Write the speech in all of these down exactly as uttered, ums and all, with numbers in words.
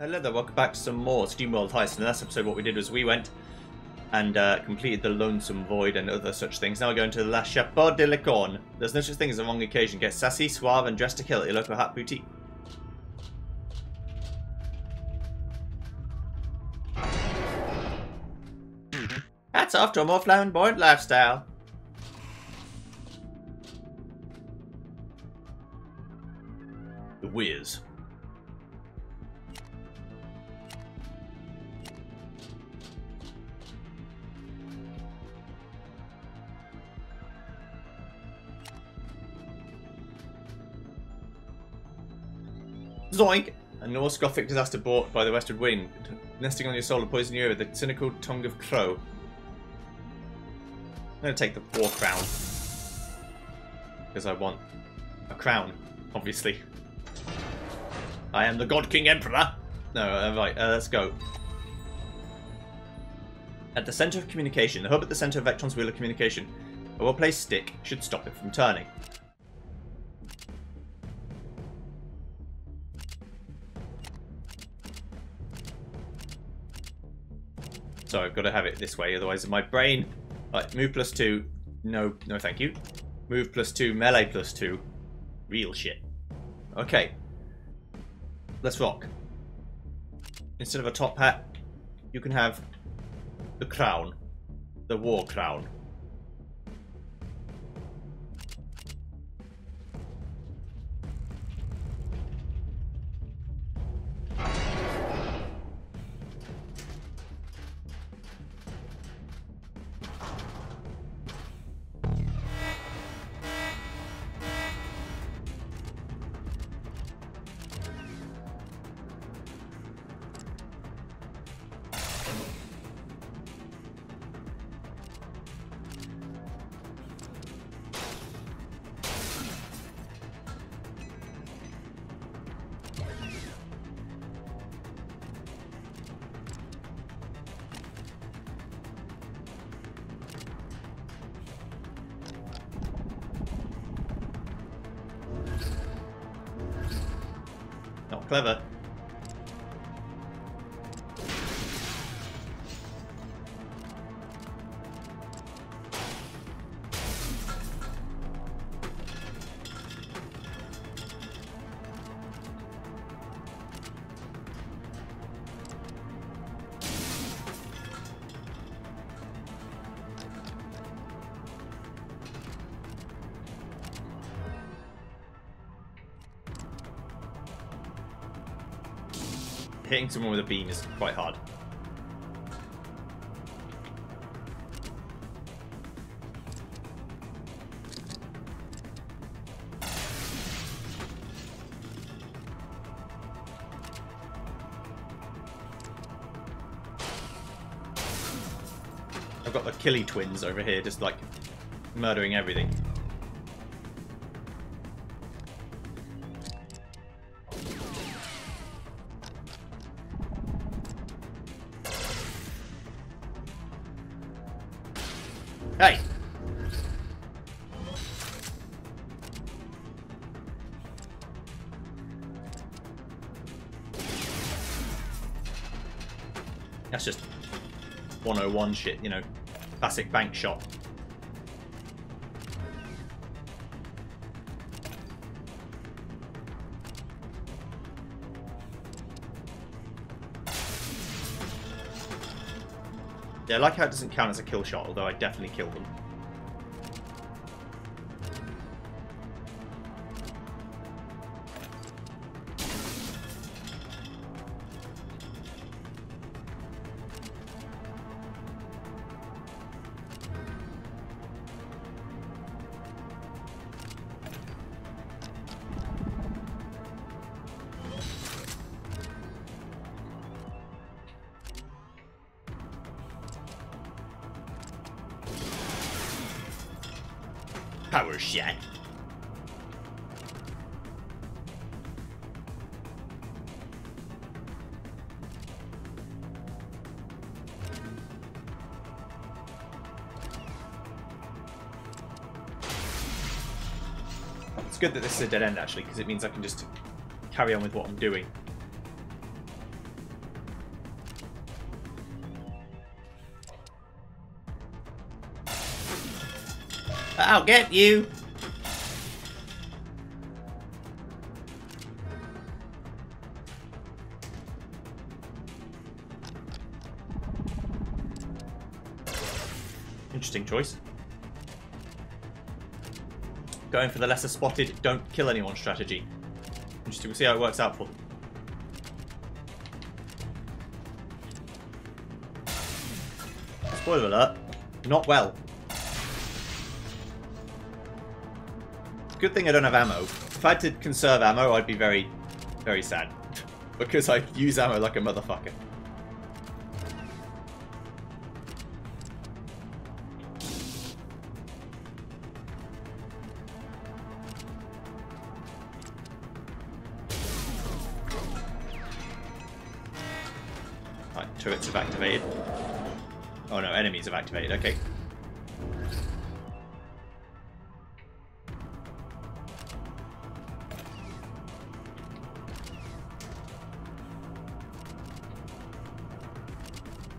Hello there, welcome back to some more SteamWorld Heist. In the last episode what we did was we went and uh, completed the Lonesome Void and other such things. Now we're going to La Chapeau de Licorne. There's no such thing as a wrong occasion. Get sassy, suave and dress to kill at your local hat boutique. Hats off to a more flamboyant lifestyle. The Whiz. Zoink! A Norse Gothic disaster brought by the westward wind, nesting on your soul and poisoning you with the cynical tongue of crow. I'm going to take the war crown. Because I want a crown, obviously. I am the God King Emperor! No, uh, right, uh, let's go. At the centre of communication, the hub at the centre of Vectron's wheel of communication, a well-placed stick should stop it from turning. So I've got to have it this way, otherwise my brain... Alright, move plus two. No, no thank you. Move plus two, melee plus two. Real shit. Okay. Let's rock. Instead of a top hat, you can have the crown. The war crown. Clever. Hitting someone with a beam is quite hard. I've got the Killy twins over here just like murdering everything. Hey! That's just one oh one shit, you know, classic bank shot. Yeah, I like how it doesn't count as a kill shot, although I definitely killed them. Power shot. It's good that this is a dead end actually, because it means I can just carry on with what I'm doing. I'll get you. Interesting choice. Going for the lesser spotted, don't kill anyone strategy. Interesting. We'll see how it works out for them. Spoiler alert, not well. Good thing I don't have ammo. If I had to conserve ammo, I'd be very, very sad. Because I use ammo like a motherfucker. Right, turrets have activated. Oh no, enemies have activated, okay.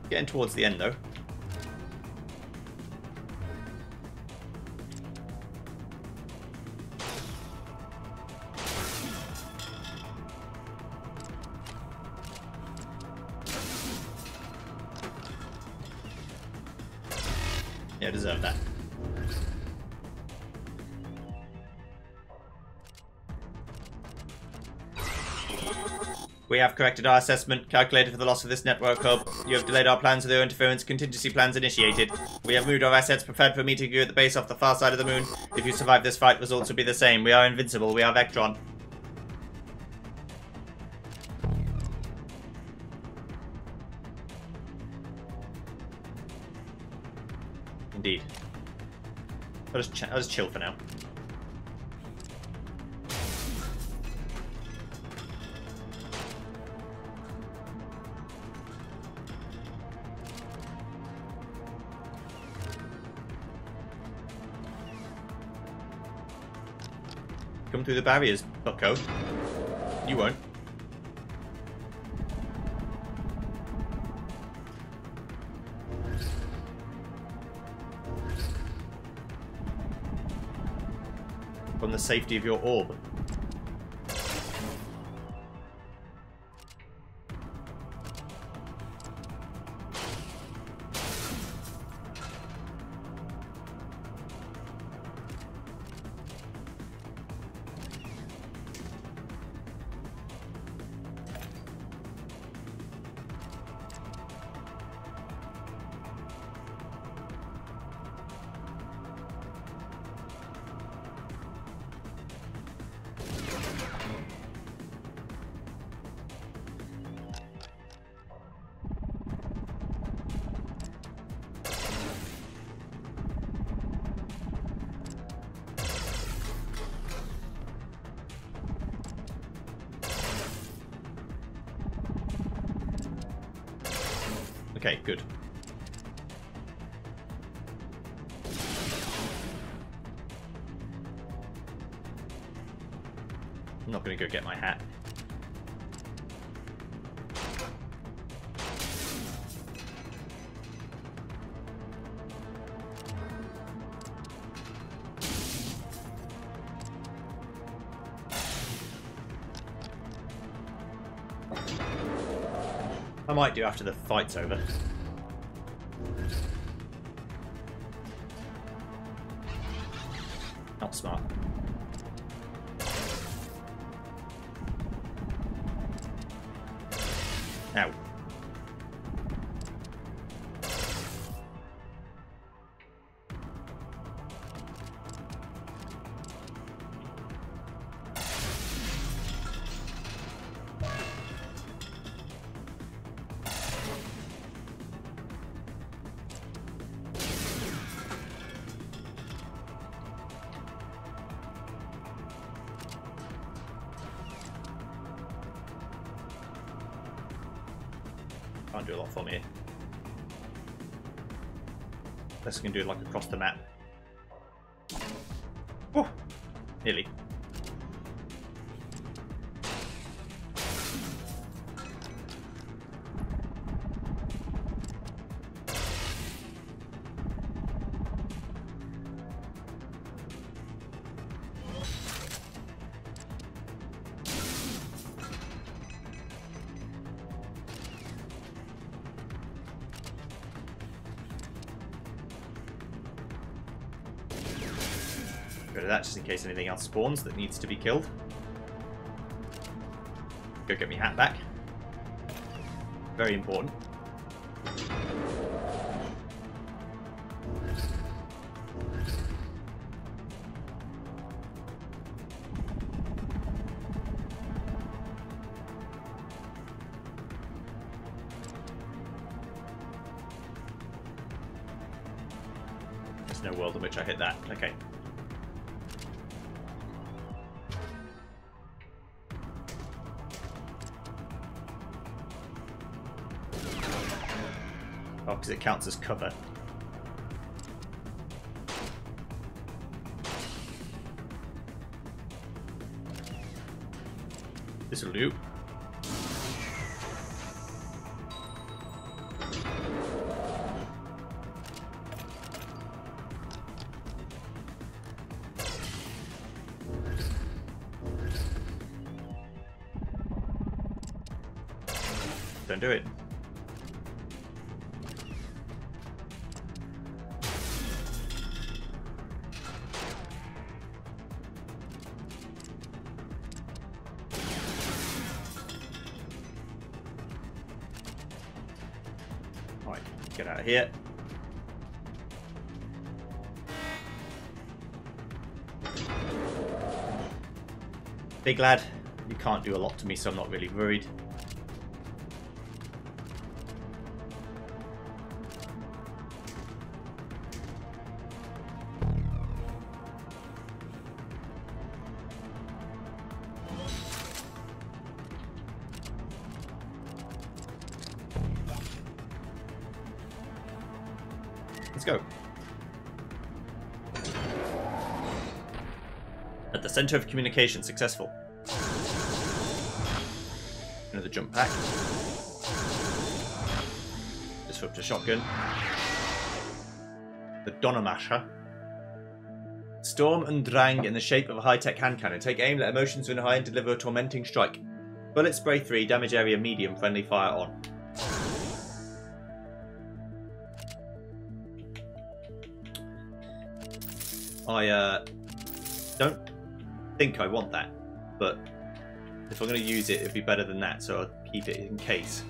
Getting towards the end though. Yeah, I deserve that. We have corrected our assessment, calculated for the loss of this network hub. You have delayed our plans with your interference, contingency plans initiated. We have moved our assets, prepared for meeting you at the base off the far side of the moon. If you survive this fight, results will be the same. We are invincible, we are Vectron. Indeed. I'll just, ch I'll just chill for now. Come through the barriers, bucko. You won't. From the safety of your orb. Okay, good. I'm not going to go get my hat. I might do after the fight's over. Not smart. Ow. Can't do a lot from here. Unless I can do it like across the map. Oh, nearly. rid of that just in case anything else spawns that needs to be killed. Go get me hat back. Very important. There's no world in which I hit that. Okay. Oh, because it counts as cover. This will do. Don't do it. All right, get out of here. Big lad, you can't do a lot to me, so I'm not really worried. Let's go. At the center of communication, successful. Another jump pack. Disrupt a shotgun. The Donnamasha. Storm and drang in the shape of a high-tech hand cannon. Take aim, let emotions run high, and deliver a tormenting strike. Bullet spray three, damage area medium, friendly fire on. I uh, don't think I want that, but if I'm going to use it, it'd be better than that, so I'll keep it in case.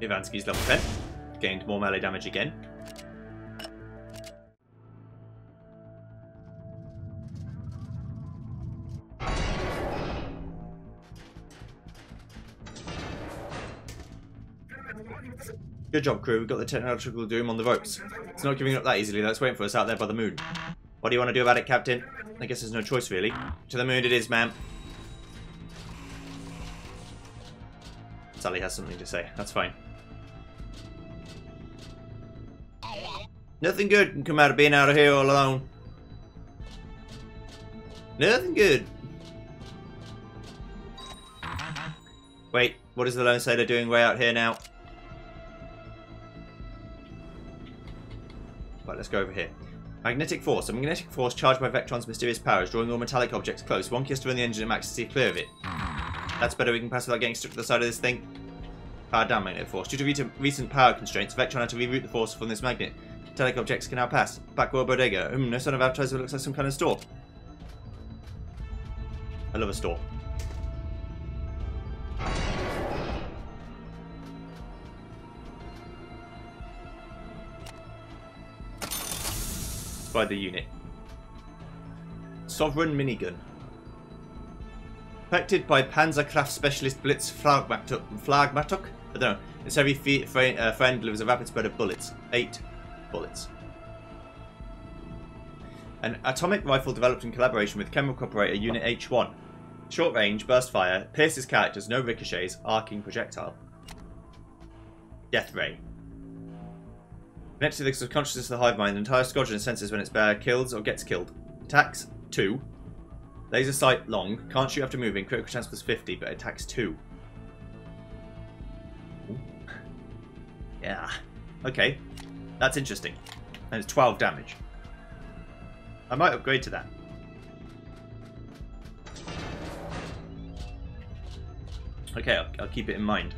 Ivansky's level ten. Gained more melee damage again. Good job, crew. We've got the technological doom on the ropes. It's not giving up that easily. That's waiting for us out there by the moon. What do you want to do about it, Captain? I guess there's no choice, really. To the moon it is, ma'am. Sally has something to say. That's fine. Nothing good can come out of being out of here all alone. Nothing good. Wait, what is the lone sailor doing way out here now? Right, let's go over here. Magnetic force. A magnetic force charged by Vectron's mysterious powers, drawing all metallic objects close. One kiss to run the engine at max to see clear of it. That's better. We can pass without getting stuck to the side of this thing. Power down magnetic force. Due to recent power constraints, Vectron had to reroute the force from this magnet. Metallic objects can now pass. Backworld bodega. Hmm, no sign of advertiser. Looks like some kind of store. I love a store. By the unit. Sovereign minigun. Perfected by Panzerkraft specialist Blitz Flagmatuk. Flagmatuk? I don't know. Its heavy feet friend, uh, friend delivers a rapid spread of bullets. Eight bullets. An atomic rifle developed in collaboration with chemical operator Unit H one. Short range, burst fire, pierces characters, no ricochets, arcing projectile. Death ray. Connected to the subconsciousness of the hive mind, the entire squadron senses when its bearer kills or gets killed. Attacks two. Laser sight long. Can't shoot after moving. Critical chance plus fifty, but attacks two. Ooh. Yeah. Okay. That's interesting. And it's twelve damage. I might upgrade to that. Okay, I'll, I'll keep it in mind.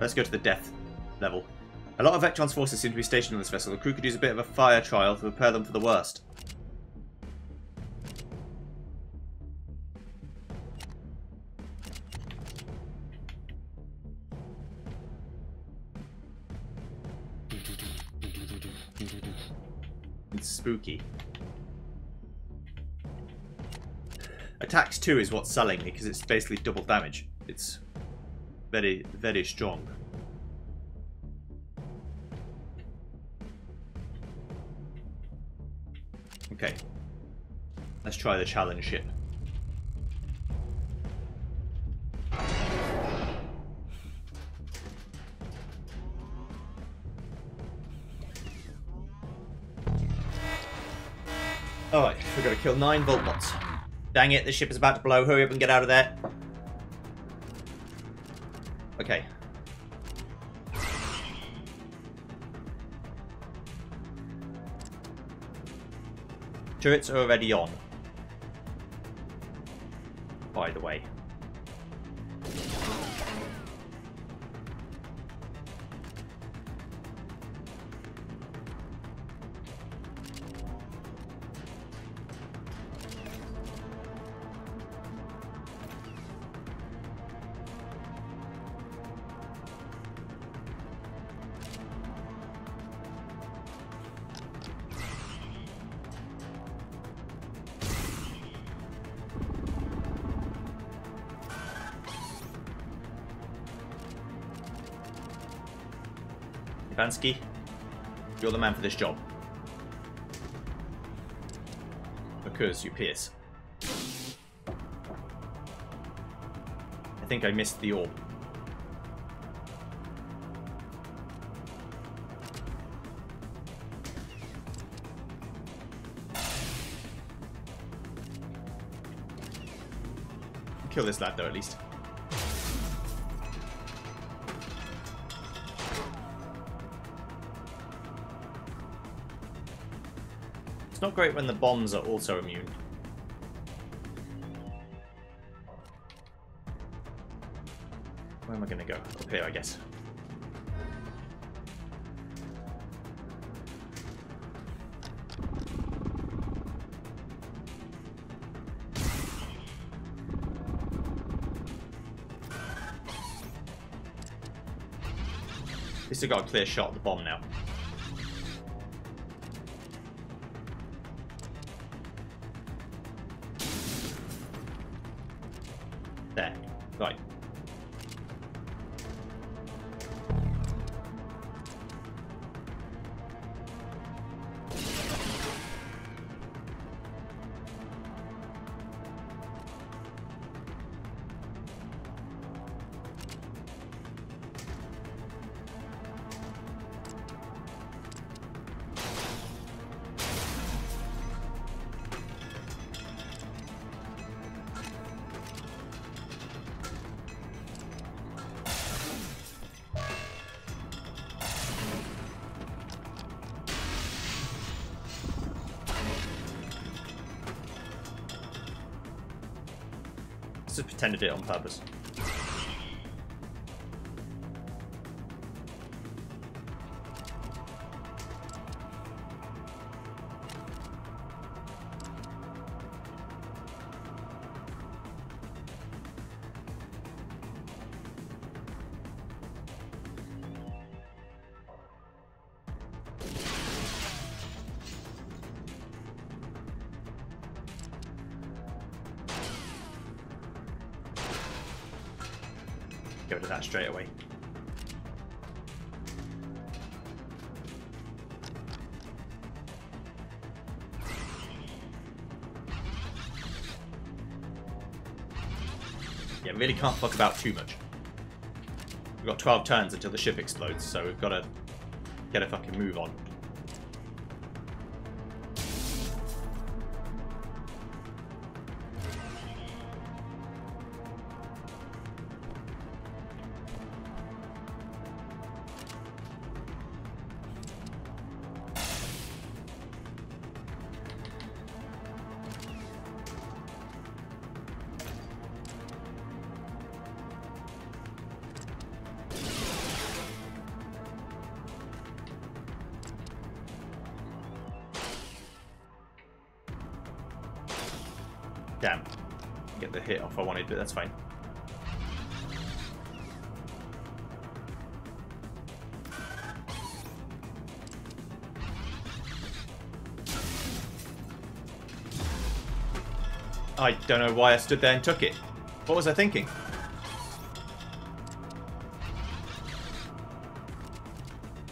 Let's go to the death level. A lot of Vectron's forces seem to be stationed on this vessel. The crew could use a bit of a fire trial to prepare them for the worst. It's spooky. Attacks two is what's selling me, because it's basically double damage. It's very, very strong. Okay. Let's try the challenge ship. Alright, we've got to kill nine Voltbots. Dang it, this ship is about to blow. Hurry up and get out of there. Okay. Turrets are already on, by the way. Ivansky, you're the man for this job. Because you pierce. I think I missed the orb. Kill this lad though, at least. It's not great when the bombs are also immune. Where am I going to go? Up here, I guess. At least I got a clear shot at the bomb now. There. Right. Just pretended it on purpose. Get rid of that straight away. Yeah, really can't fuck about too much. We've got twelve turns until the ship explodes, so we've got to get a fucking move on. Damn. Get the hit off I wanted, but that's fine. I don't know why I stood there and took it. What was I thinking?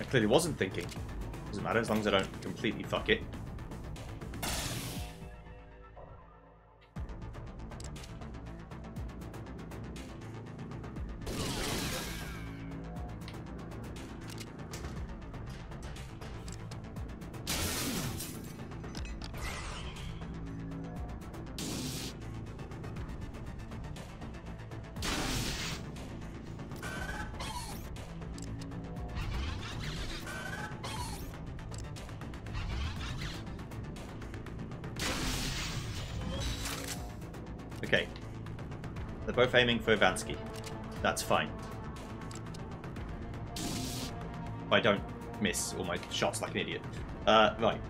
I clearly wasn't thinking. Doesn't matter, as long as I don't completely fuck it. Both aiming for Ivansky. That's fine. I don't miss all my shots like an idiot. Uh, right.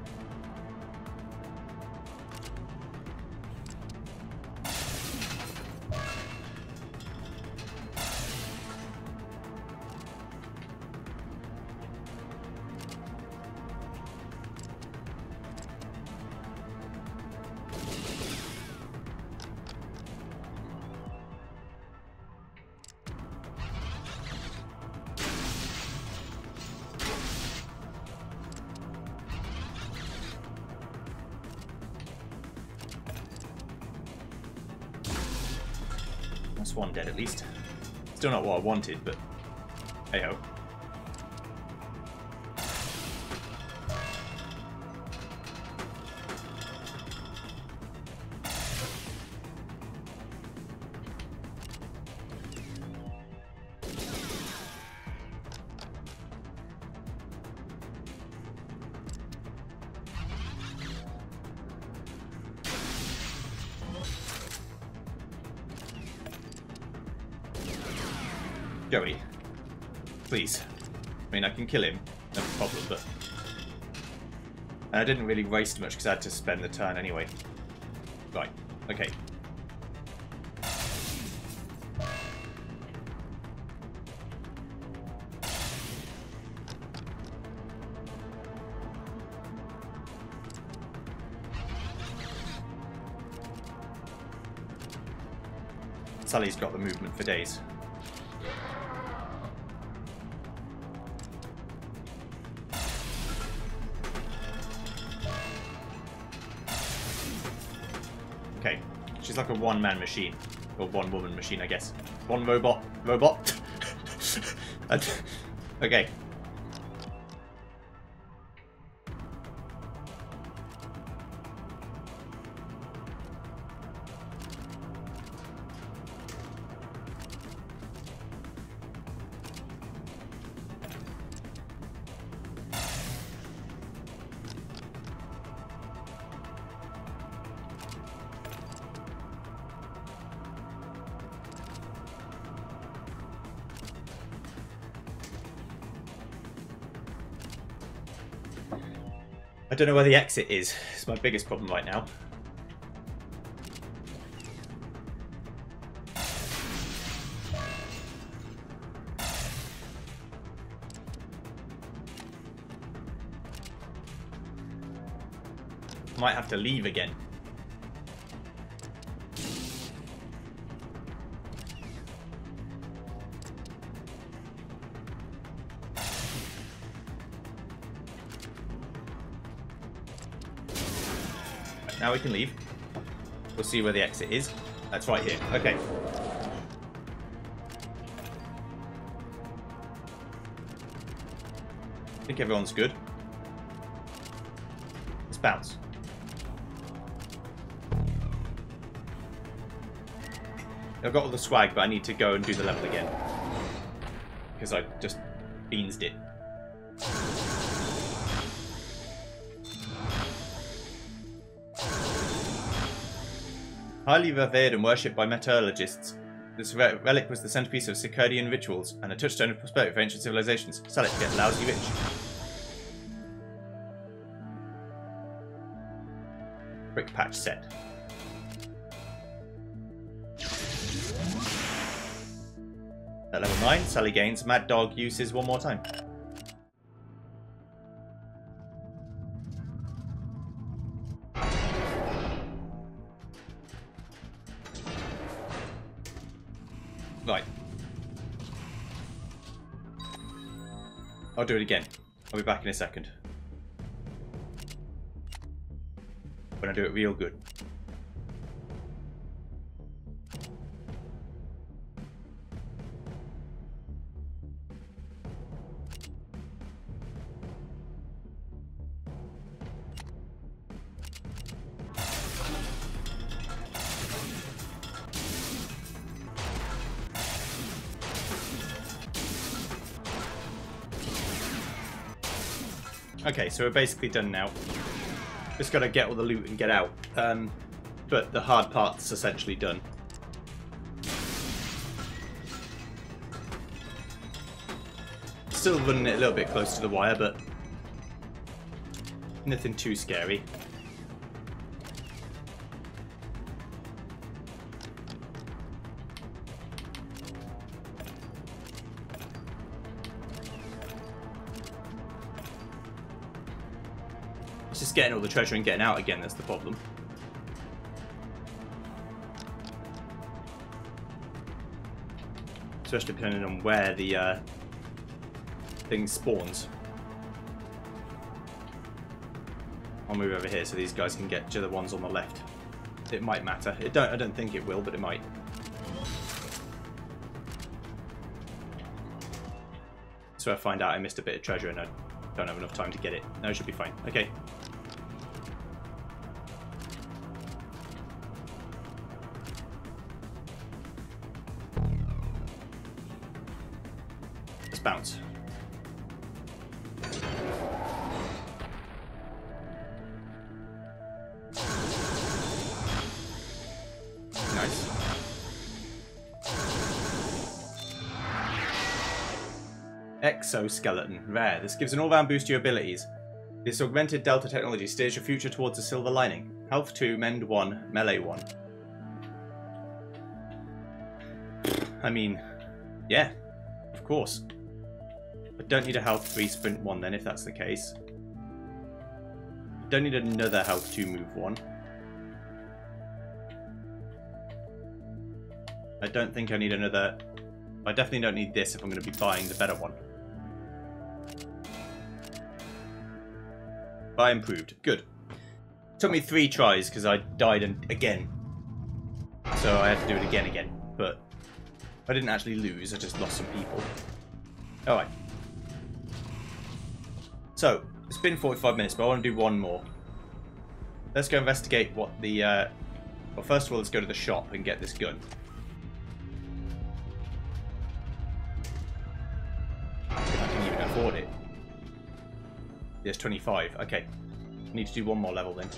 One dead at least. Still not what I wanted, but hey ho. Joey, please. I mean, I can kill him, no problem, but... And I didn't really waste much because I had to spend the turn anyway. Right, okay. Sally's got the movement for days. She's like a one-man machine. Or one-woman machine, I guess. One robot. Robot. Okay. I don't know where the exit is. It's my biggest problem right now. Might have to leave again. Now we can leave. We'll see where the exit is. That's right here. Okay. I think everyone's good. Let's bounce. I've got all the swag, but I need to go and do the level again. Because I just beansed it. Highly revered and worshipped by metallurgists, this re relic was the centerpiece of Securdian rituals and a touchstone of prosperity for ancient civilizations. Sell it to get lousy rich. Brick patch set. At level nine, Sally gains Mad Dog uses one more time. Right. I'll do it again. I'll be back in a second. When I do it real good. Okay, so we're basically done now. Just gotta get all the loot and get out. Um, but the hard part's essentially done. Still running it a little bit close to the wire, but nothing too scary. Getting all the treasure and getting out again, that's the problem. Especially depending on where the uh, thing spawns. I'll move over here so these guys can get to the ones on the left. It might matter. It don't. I don't think it will, but it might. So I find out I missed a bit of treasure and I don't have enough time to get it. No, it should be fine. Okay. Bounce. Nice. Exoskeleton. Rare. This gives an all-round boost to your abilities. This augmented Delta technology steers your future towards a silver lining. Health two, Mend one, Melee one. I mean, yeah, of course. I don't need a health three sprint one then, if that's the case. I don't need another health two move one. I don't think I need another... I definitely don't need this if I'm going to be buying the better one. Buy improved. Good. Took me three tries because I died and again. So I had to do it again again. But I didn't actually lose, I just lost some people. Alright. So, it's been forty-five minutes, but I want to do one more. Let's go investigate what the... Uh, well, first of all, let's go to the shop and get this gun. If I can even afford it. There's twenty-five. Okay. Need to do one more level then.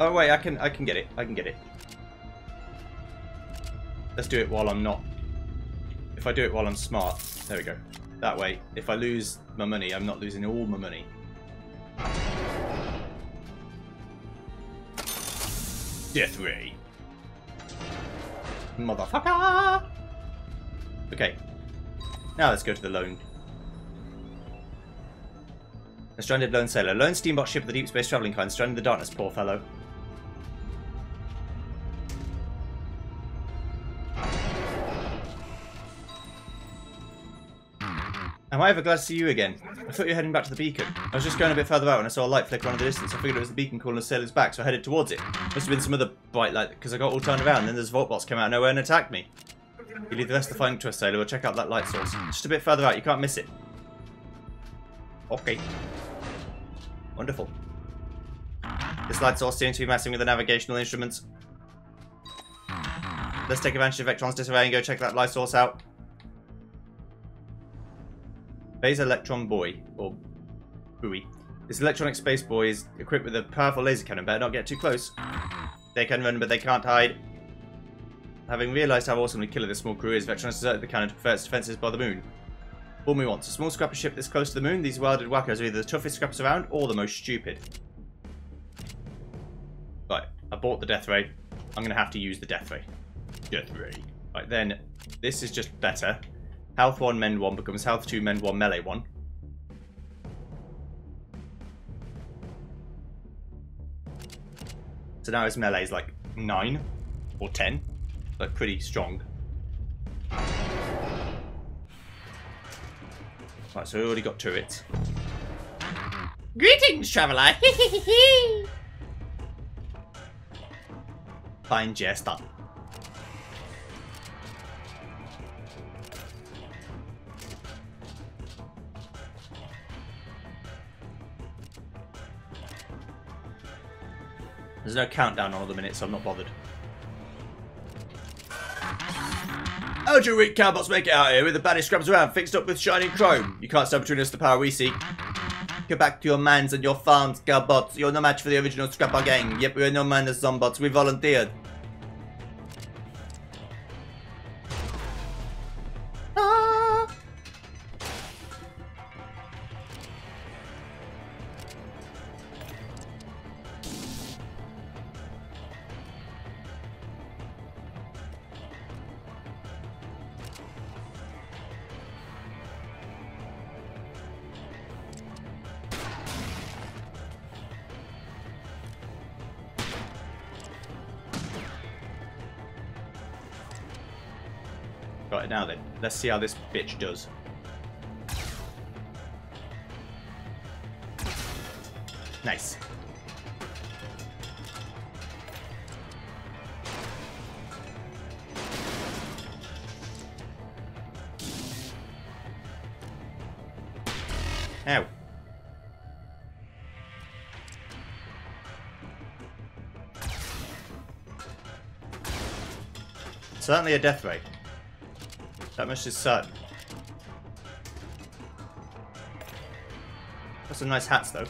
Oh wait, I can I can get it. I can get it. Let's do it while I'm not... If I do it while I'm smart, there we go. That way, if I lose my money, I'm not losing all my money. Death ray. Motherfucker! Okay. Now let's go to the lone. A stranded lone sailor. Lone steamboat ship of the deep space travelling kind. Stranded in the darkness, poor fellow. Am I ever glad to see you again? I thought you were heading back to the beacon. I was just going a bit further out and I saw a light flicker on the distance. I figured it was the beacon calling the sailors back, so I headed towards it. Must have been some other bright light, because I got all turned around and then those Voltbots came out of nowhere and attacked me. You leave the rest of the fighting to us, sailor. We'll check out that light source. Just a bit further out. You can't miss it. Okay. Wonderful. This light source seems to be messing with the navigational instruments. Let's take advantage of Vectron's disarray and go check that light source out. Laser Electron Boy, or Buoy. This electronic space boy is equipped with a powerful laser cannon. Better not get too close. They can run, but they can't hide. Having realised how awesomely killer this small crew is, Vectron has deserted the cannon to prefer its defences by the moon. All we want. A small scrapper ship this close to the moon, these wilded wackos are either the toughest scrappers around, or the most stupid. Right, I bought the death ray. I'm going to have to use the death ray. Death ray. Right, then this is just better. Health one, mend one becomes health two, mend one, melee one. So now his melee is like nine or ten. Like pretty strong. Right, so we already got turrets. Greetings, traveller! Fine, Jester. There's no countdown on at the minute, so I'm not bothered. How do you weak cowbots make it out here with the baddest scrubs around, fixed up with shining chrome? You can't stand between us the power we seek. Go back to your mans and your farms, cowbots. You're no match for the original scrapper gang. Yep, we're no man as zombots. We volunteered. Ah. Right, now then, let's see how this bitch does. Nice. Ow. Certainly a death ray. That much is certain. Got some nice hats though.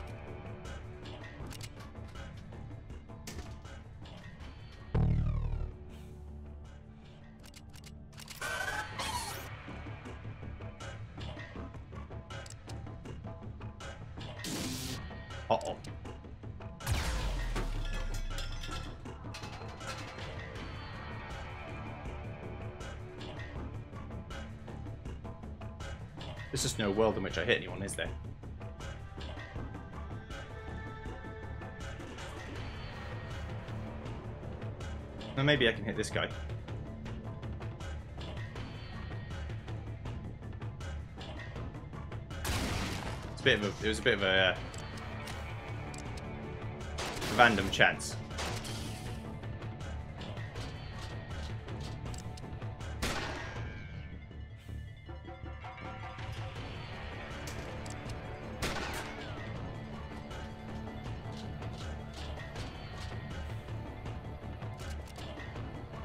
Uh-oh. There's just no world in which I hit anyone, is there? Now maybe I can hit this guy. It's a bit of a, it was a bit of a uh, random chance.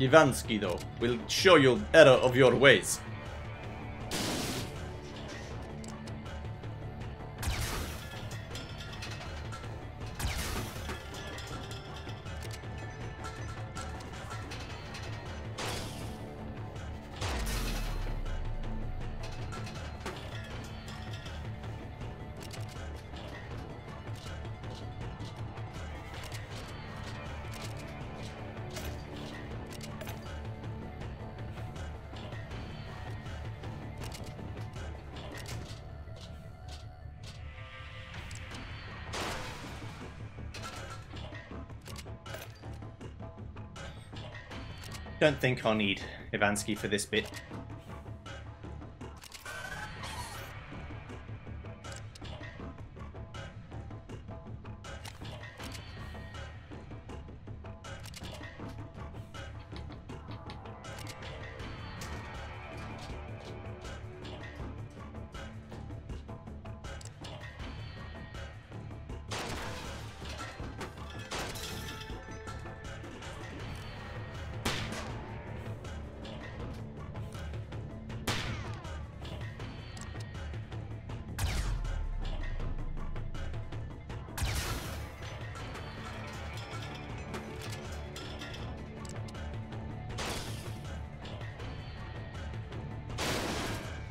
Ivansky, though, will show you the error of your ways. Don't think I'll need Ivansky for this bit.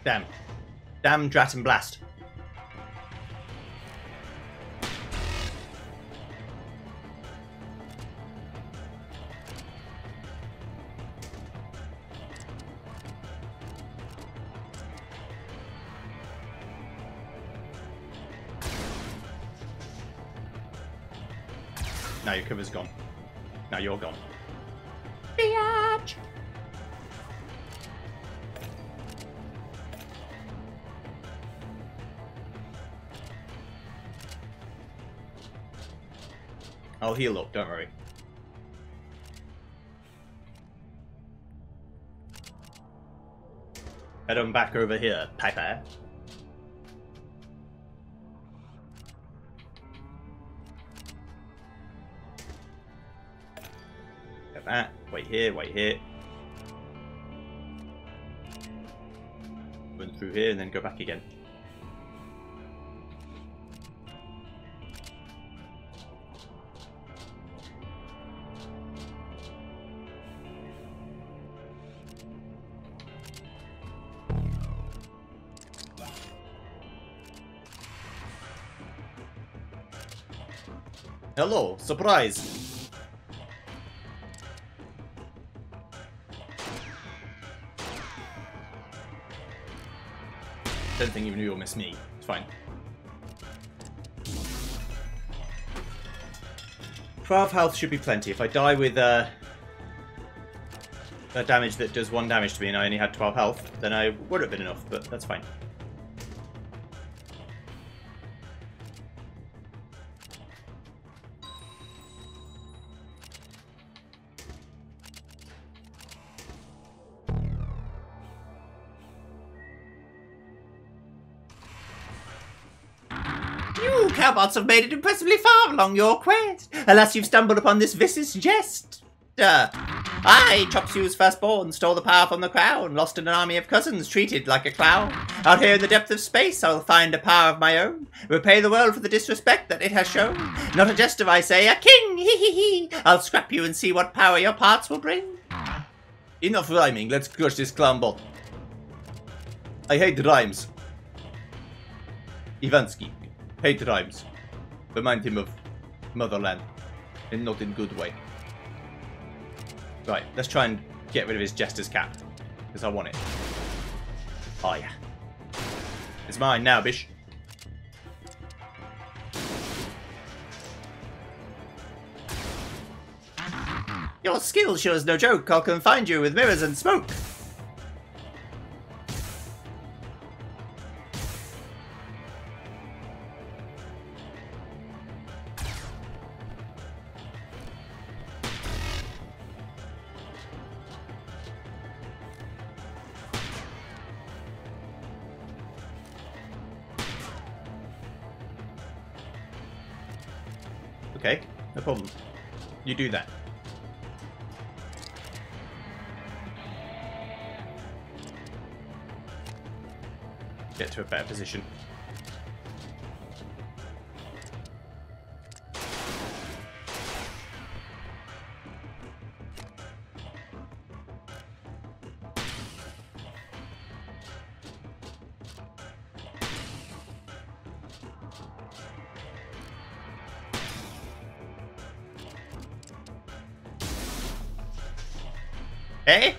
Damn. Damn, drat and blast. Now your cover's gone. Now you're gone. Biatch! I'll heal up, don't worry. Head on back over here, Piper. Get that. Wait here, wait here. Run through here and then go back again. Hello, surprise! Don't think even you'll miss me. It's fine. twelve health should be plenty. If I die with uh, a damage that does one damage to me and I only had twelve health, then I would have been enough, but that's fine. Robots have made it impressively far along your quest. Alas, you've stumbled upon this vicious Jester. I, Chopsu's firstborn, stole the power from the crown, lost in an army of cousins, treated like a clown. Out here in the depth of space, I'll find a power of my own, repay the world for the disrespect that it has shown. Not a jester, I say, a king, hee hee hee. I'll scrap you and see what power your parts will bring. Enough rhyming, let's crush this clown bot. I hate the rhymes. Ivansky. Hate rhymes. Remind him of motherland, and not in good way. Right, let's try and get rid of his jester's cap, because I want it. Oh yeah. It's mine now, bish. Your skill sure is no joke. I'll confine you with mirrors and smoke. Okay, no problem. You do that. Get to a better position. Eh?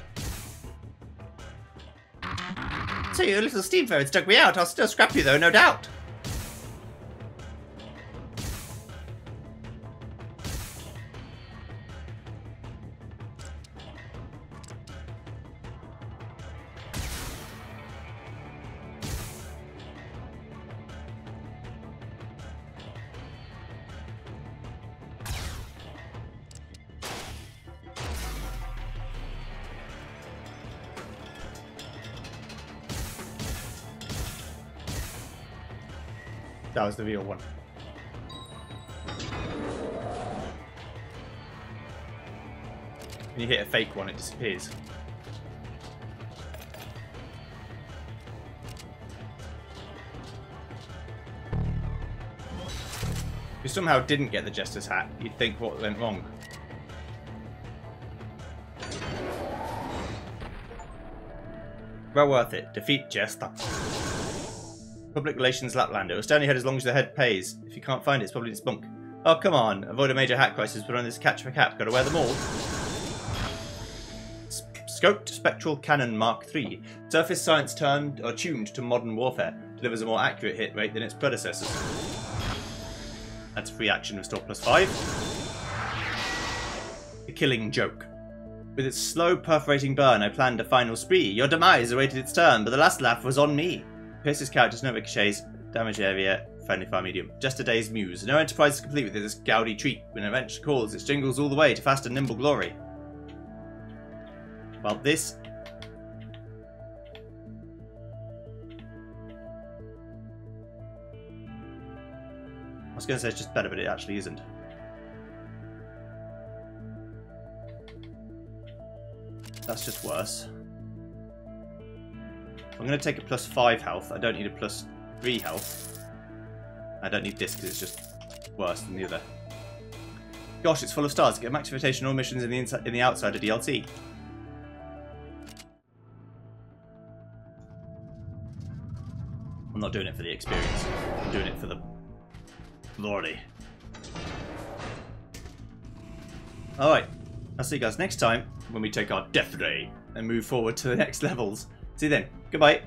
So your little steam ferret stuck me out. I'll still scrap you though, no doubt. That was the real one. When you hit a fake one, it disappears. If you somehow didn't get the Jester's hat, you'd think what went wrong. Well worth it. Defeat Jester. Public relations Laplander. It'll stay on your head as long as the head pays. If you can't find it, it's probably in its bunk. Oh, come on. Avoid a major hat crisis, but on this catch for cap. Gotta wear them all. Scoped Spectral Cannon Mark three. Surface science turned or tuned to modern warfare. Delivers a more accurate hit rate than its predecessors. That's free action, restore plus five. Killing Joke. With its slow perforating burn, I planned a final spree. Your demise awaited its turn, but the last laugh was on me. Pierce's character's no ricochets, damage area, friendly fire medium. Just a day's muse. No enterprise is complete within this gaudy treat. When adventure calls, it jingles all the way to fast and nimble glory. Well, this... I was going to say it's just better, but it actually isn't. That's just worse. I'm going to take a plus five health. I don't need a plus three health. I don't need this because it's just worse than the other. Gosh, it's full of stars. Get max rotation all missions in the inside, in the outside of D L C. I'm not doing it for the experience. I'm doing it for the glory. All right. I'll see you guys next time when we take our death ray and move forward to the next levels. See you then. Goodbye.